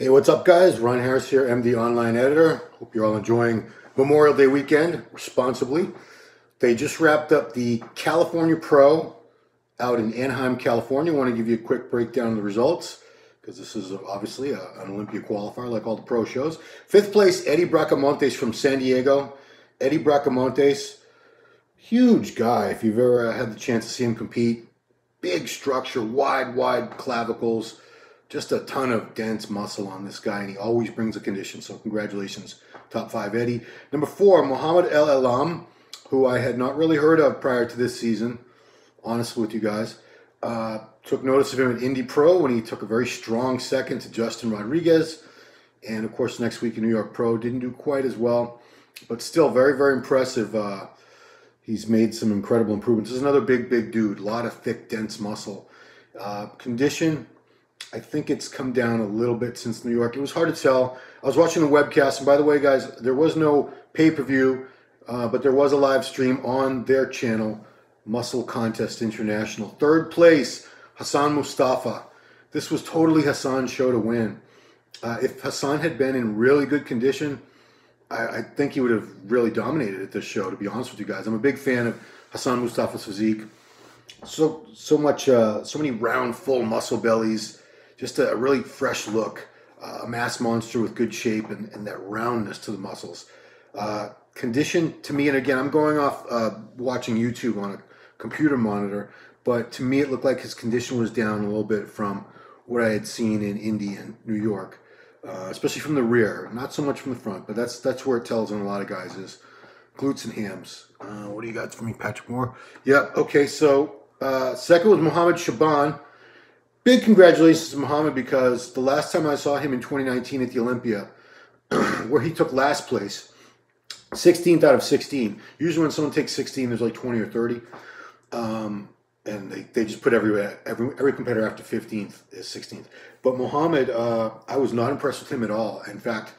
Hey, what's up, guys? Ron Harris here, MD Online Editor. Hope you're all enjoying Memorial Day weekend responsibly. They just wrapped up the California Pro out in Anaheim, California. I want to give you a quick breakdown of the results because this is obviously an Olympia qualifier like all the pro shows. Fifth place, Eddie Bracamontes from San Diego. Eddie Bracamontes, huge guy if you've ever had the chance to see him compete. Big structure, wide clavicles. Just a ton of dense muscle on this guy, and he always brings a condition, so congratulations, top five, Eddie. Number four, Mohamed El-Elam, who I had not really heard of prior to this season, honestly with you guys. Took notice of him at Indy Pro when he took a very strong second to Justin Rodriguez, and of course next week in New York Pro, didn't do quite as well, but still very impressive. He's made some incredible improvements. This is another big dude, a lot of thick, dense muscle. Condition, I think it's come down a little bit since New York. It was hard to tell. I was watching the webcast, and by the way, guys, there was no pay-per-view, but there was a live stream on their channel, Muscle Contest International. Third place, Hassan Mustafa. This was totally Hassan's show to win. If Hassan had been in really good condition, I think he would have really dominated at this show, to be honest with you guys. I'm a big fan of Hassan Mustafa's physique. So many round, full muscle bellies. Just a really fresh look, a mass monster with good shape and that roundness to the muscles. Condition to me, and again, I'm going off watching YouTube on a computer monitor, but to me it looked like his condition was down a little bit from what I had seen in Indy and New York, especially from the rear, not so much from the front, but that's where it tells on a lot of guys is glutes and hams. What do you got for me, Patrick Moore? Yeah, okay, so second was Mohamed Shaban. Big congratulations to Mohamed because the last time I saw him in 2019 at the Olympia, where he took last place, 16th out of 16. Usually when someone takes 16, there's like 20 or 30. And they just put every competitor after 15th is 16th. But Mohamed, I was not impressed with him at all. In fact,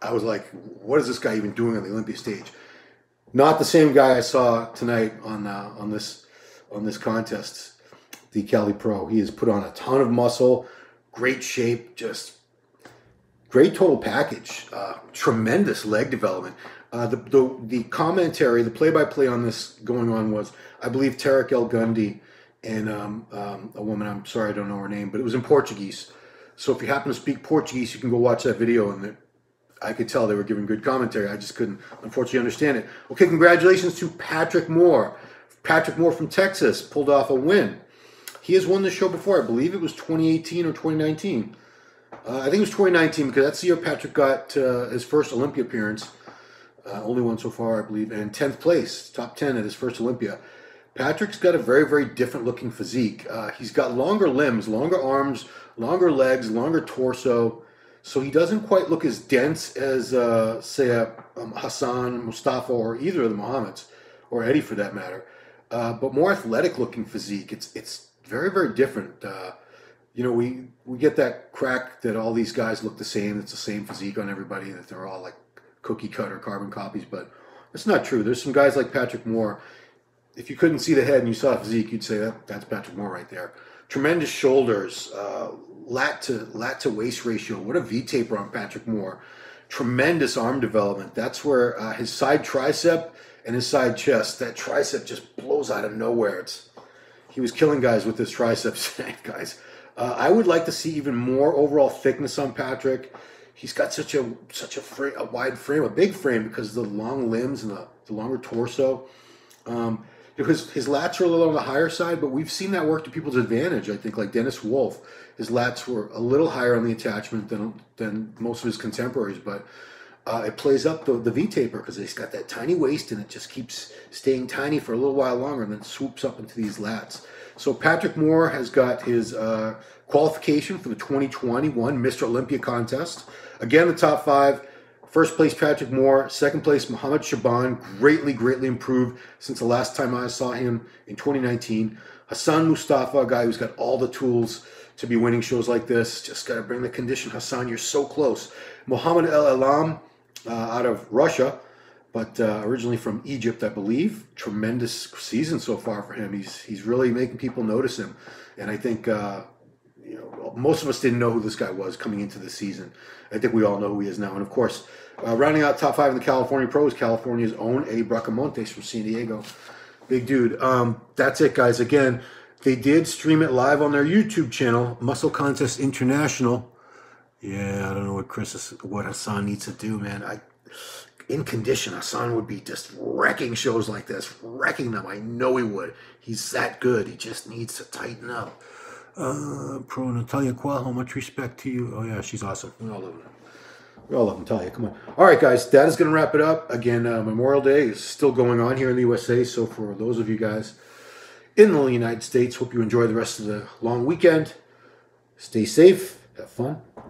I was like, what is this guy even doing on the Olympia stage? Not the same guy I saw tonight on this contest. The Cali Pro. He has put on a ton of muscle, great shape, just great total package, tremendous leg development. The commentary, the play-by-play on this going on was, I believe, Tarek El-Gundy and a woman, I'm sorry, I don't know her name, but it was in Portuguese. So if you happen to speak Portuguese, you can go watch that video, and I could tell they were giving good commentary. I just couldn't, unfortunately, understand it. Okay, congratulations to Patrick Moore. Patrick Moore from Texas pulled off a win. He has won this show before. I believe it was 2018 or 2019. I think it was 2019 because that's the year Patrick got his first Olympia appearance. Only one so far, I believe. And 10th place, top 10 at his first Olympia. Patrick's got a very different looking physique. He's got longer limbs, longer arms, longer legs, longer torso. So he doesn't quite look as dense as, say, Hassan, Mustafa, or either of the Mohammeds, or Eddie for that matter. But more athletic looking physique. It's very different. You know, we get that crack that all these guys look the same. It's the same physique on everybody, that they're all like cookie cutter carbon copies, but that's not true. There's some guys like Patrick Moore. If you couldn't see the head and you saw physique, you'd say that's Patrick Moore right there. Tremendous shoulders, lat to waist ratio. What a V-taper on Patrick Moore. Tremendous arm development. That's where his side tricep and his side chest, that tricep just blows out of nowhere. He was killing guys with his triceps, guys. I would like to see even more overall thickness on Patrick. He's got such a frame, a wide frame, a big frame because of the long limbs and the longer torso. His lats are a little on the higher side, but we've seen that work to people's advantage. I think like Dennis Wolf, his lats were a little higher on the attachment than most of his contemporaries, but it plays up the V-taper because he's got that tiny waist and it just keeps staying tiny for a little while longer and then swoops up into these lats. So Patrick Moore has got his qualification for the 2021 Mr. Olympia contest. Again, the top five. First place, Patrick Moore. Second place, Mohamed Shaban. Greatly improved since the last time I saw him in 2019. Hassan Mustafa, a guy who's got all the tools to be winning shows like this. Just got to bring the condition. Hassan, you're so close. Mohamed El-Elam. Out of Russia, but originally from Egypt, I believe. Tremendous season so far for him. He's really making people notice him, and I think you know, most of us didn't know who this guy was coming into the season. I think we all know who he is now. And, of course, rounding out top five in the California Pros, California's own Eddie Bracamontes from San Diego. Big dude. That's it, guys. Again, they did stream it live on their YouTube channel, Muscle Contest International. Yeah, I don't know what what Hassan needs to do, man. In condition, Hassan would be just wrecking shows like this, wrecking them. I know he would. He's that good. He just needs to tighten up. Pro Natalia Cuajo, much respect to you. Oh, yeah, she's awesome. We all love her. We all love Natalia. Come on. All right, guys, that is going to wrap it up. Again, Memorial Day is still going on here in the USA. So for those of you guys in the United States, hope you enjoy the rest of the long weekend. Stay safe. Have fun.